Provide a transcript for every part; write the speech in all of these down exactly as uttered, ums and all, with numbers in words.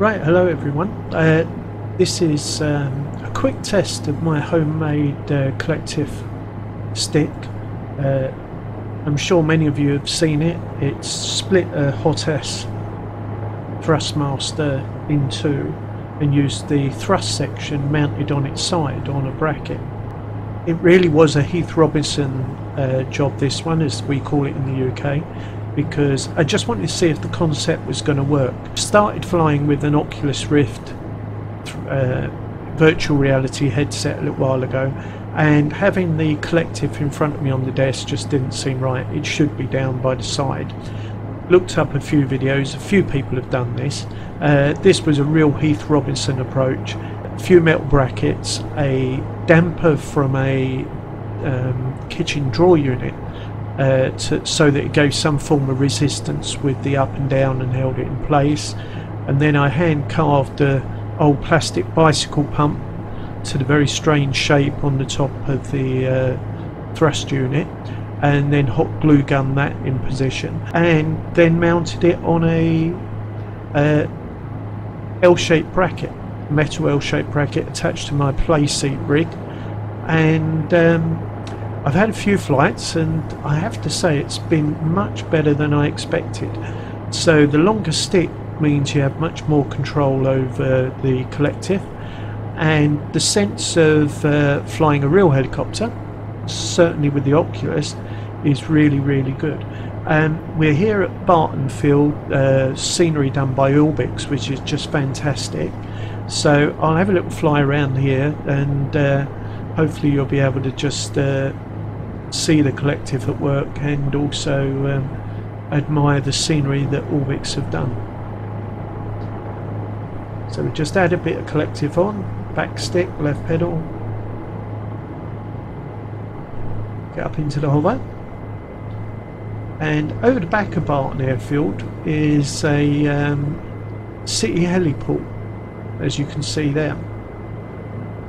Right, hello everyone. Uh, this is um, a quick test of my homemade uh, collective stick. Uh, I'm sure many of you have seen it. It's split a Hotas Thrustmaster in two and used the thrust section mounted on its side on a bracket. It really was a Heath Robinson uh, job, this one, as we call it in the U K. Because I just wanted to see if the concept was going to work. Started flying with an Oculus Rift uh, virtual reality headset a little while ago, and having the collective in front of me on the desk just didn't seem right. It should be down by the side. Looked up a few videos, a few people have done this. Uh, this was a real Heath Robinson approach. A few metal brackets, a damper from a um, kitchen drawer unit. Uh, to, so that it gave some form of resistance with the up and down and held it in place, and then I hand carved a old plastic bicycle pump to the very strange shape on the top of the uh, thrust unit, and then hot glue gun that in position, and then mounted it on a uh, L-shaped bracket, metal L-shaped bracket attached to my play seat rig. And um, I've had a few flights, and I have to say it's been much better than I expected. So the longer stick means you have much more control over the collective, and the sense of uh, flying a real helicopter, certainly with the Oculus, is really, really good. Um, we're here at Barton Field, uh, scenery done by Orbx, which is just fantastic. So I'll have a little fly around here, and uh, hopefully you'll be able to just uh, see the collective at work, and also um, admire the scenery that Orbx have done. So we just add a bit of collective on, back stick, left pedal, get up into the hover, and over the back of Barton Airfield is a um, city heliport, as you can see there.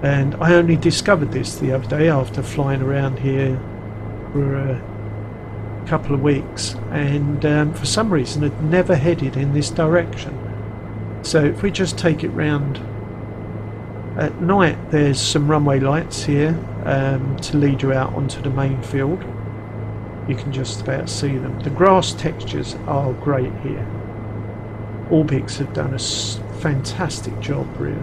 And I only discovered this the other day after flying around here for a couple of weeks, and um, for some reason I'd never headed in this direction. So if we just take it round at night, there's some runway lights here um, to lead you out onto the main field. You can just about see them. The grass textures are great here. Orbx have done a fantastic job, really.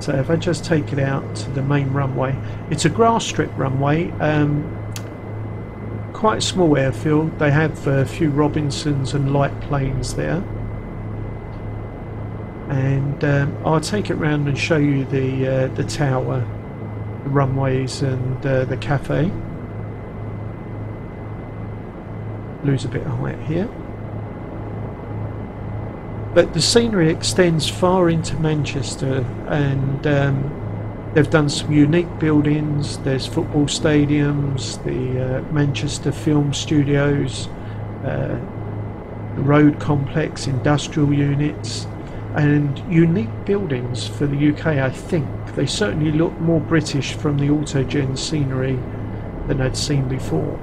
So if I just take it out to the main runway, it's a grass strip runway, um, quite a small airfield. They have a few Robinsons and light planes there, and um, I'll take it round and show you the uh, the tower, the runways, and uh, the cafe. Lose a bit of height here. But the scenery extends far into Manchester, and um, they've done some unique buildings. There's football stadiums, the uh, Manchester film studios, uh, the road complex, industrial units, and unique buildings for the U K, I think. They certainly look more British from the autogen scenery than I'd seen before.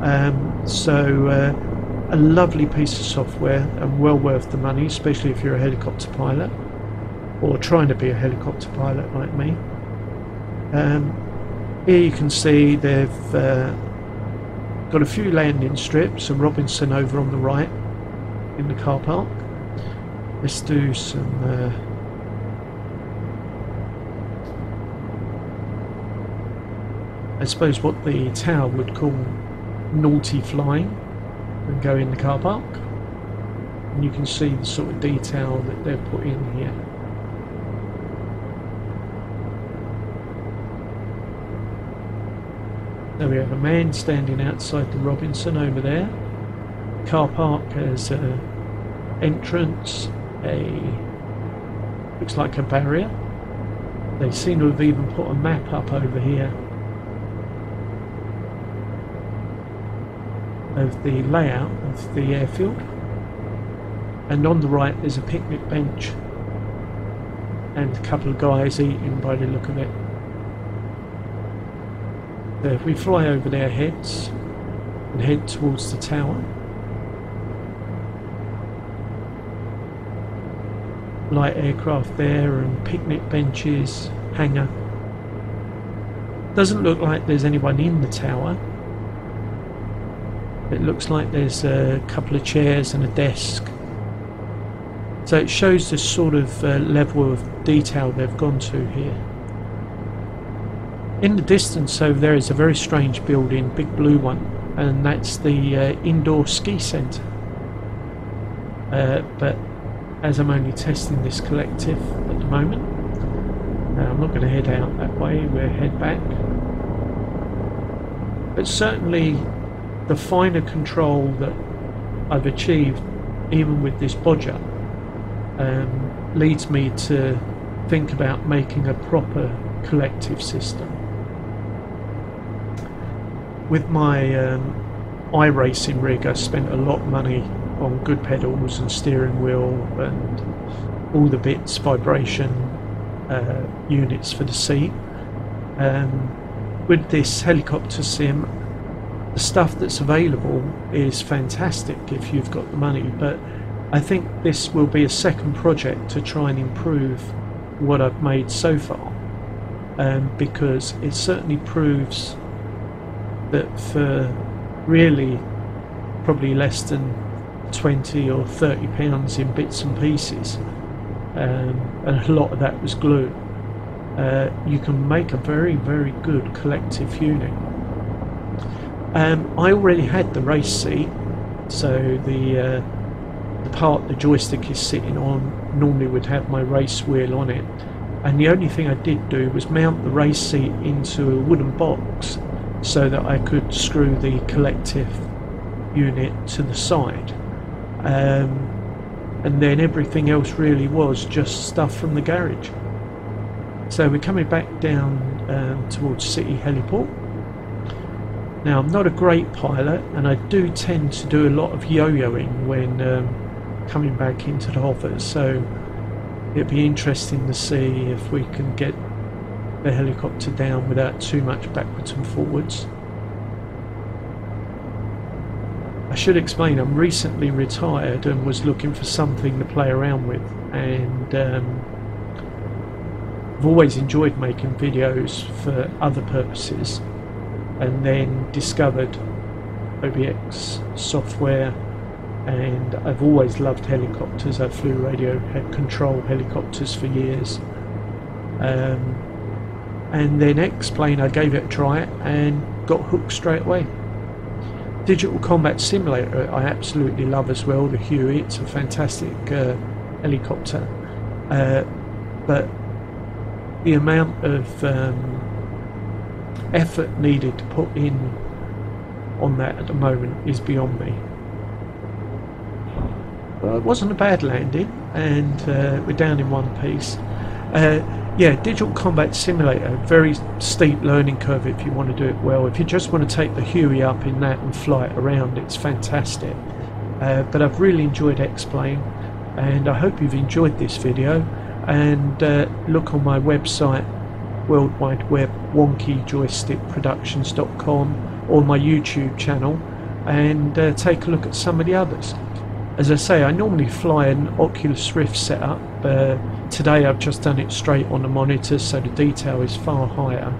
Um, so. Uh, A lovely piece of software, and well worth the money, especially if you're a helicopter pilot or trying to be a helicopter pilot like me. Um, here you can see they've uh, got a few landing strips, and Robinson over on the right in the car park. Let's do some uh, I suppose what the tower would call naughty flying, and go in the car park, and you can see the sort of detail that they've put in here. There we have a man standing outside the Robinson over there. Car park has an entrance, a looks like a barrier. They seem to have even put a map up over here of the layout of the airfield, and on the right there's a picnic bench and a couple of guys eating by the look of it. So if we fly over their heads and head towards the tower, light aircraft there and picnic benches, hangar. Doesn't look like there's anyone in the tower. It looks like there's a couple of chairs and a desk. So it shows the sort of uh, level of detail they've gone to here. In the distance over there is a very strange building, big blue one, and that's the uh, indoor ski centre. Uh, but as I'm only testing this collective at the moment, uh, I'm not going to head out that way, we'll head back. But certainly the finer control that I've achieved, even with this bodger, um, leads me to think about making a proper collective system. With my um, iRacing rig, I spent a lot of money on good pedals and steering wheel and all the bits, vibration uh, units for the seat. Um, with this helicopter sim, the stuff that's available is fantastic if you've got the money, but I think this will be a second project to try and improve what I've made so far, um, because it certainly proves that for really probably less than twenty or thirty pounds in bits and pieces, um, and a lot of that was glue, uh, you can make a very, very good collective unit. Um, I already had the race seat, so the, uh, the part the joystick is sitting on normally would have my race wheel on it, and the only thing I did do was mount the race seat into a wooden box so that I could screw the collective unit to the side, um, and then everything else really was just stuff from the garage. So we're coming back down um, towards City Heliport. Now, I'm not a great pilot, and I do tend to do a lot of yo-yoing when um, coming back into the hovers, so it'd be interesting to see if we can get the helicopter down without too much backwards and forwards. I should explain, I'm recently retired and was looking for something to play around with, and um, I've always enjoyed making videos for other purposes, and then discovered O B X software, and I've always loved helicopters. I flew radio control helicopters for years, um, and then X-Plane, I gave it a try and got hooked straight away. Digital Combat Simulator I absolutely love as well, the Huey, it's a fantastic uh, helicopter, uh, but the amount of um, effort needed to put in on that at the moment is beyond me. Well, it wasn't a bad landing, and uh, we're down in one piece. Uh, yeah, Digital Combat Simulator, very steep learning curve if you want to do it well. If you just want to take the Huey up in that and fly it around, it's fantastic. Uh, but I've really enjoyed X-Plane, and I hope you've enjoyed this video, and uh, look on my website, World Wide Web, Wonky Joystick Productions dot com, or my YouTube channel, and uh, take a look at some of the others. As I say, I normally fly an Oculus Rift setup. Uh, today I've just done it straight on the monitor, so the detail is far higher.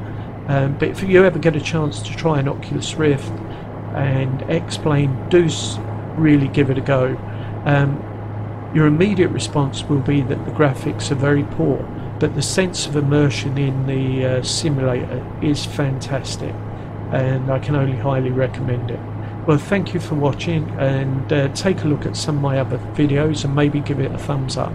Um, but if you ever get a chance to try an Oculus Rift and X-Plane, do really give it a go. Um, your immediate response will be that the graphics are very poor, but the sense of immersion in the uh, simulator is fantastic, and I can only highly recommend it. Well, thank you for watching, and uh, take a look at some of my other videos and maybe give it a thumbs up.